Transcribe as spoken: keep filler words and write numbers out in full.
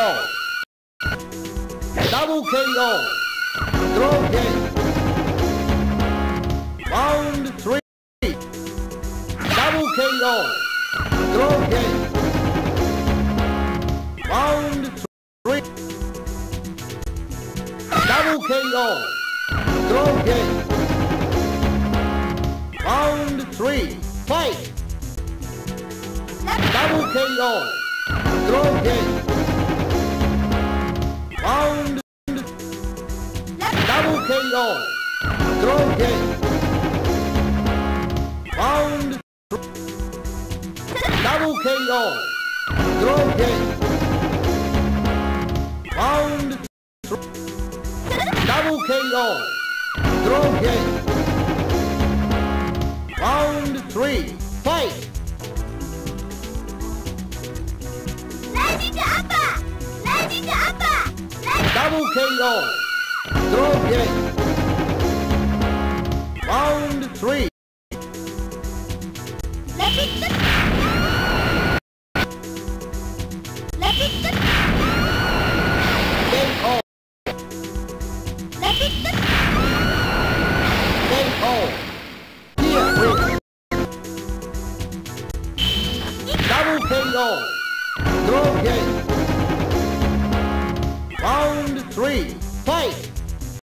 K O. Double K O. Draw game. Round three. Double K O. Draw game. Round three. Double K O. Draw game. Round three. Fight. Double K O. Draw game. Round. Double K O. Draw game. Round. Double K O. Draw game. Round. Double K O. Draw game. Round three. Fight. Double K O. Draw game. Round three. K O. K O. Here we go. Double K O. Draw game. Round three. Fight!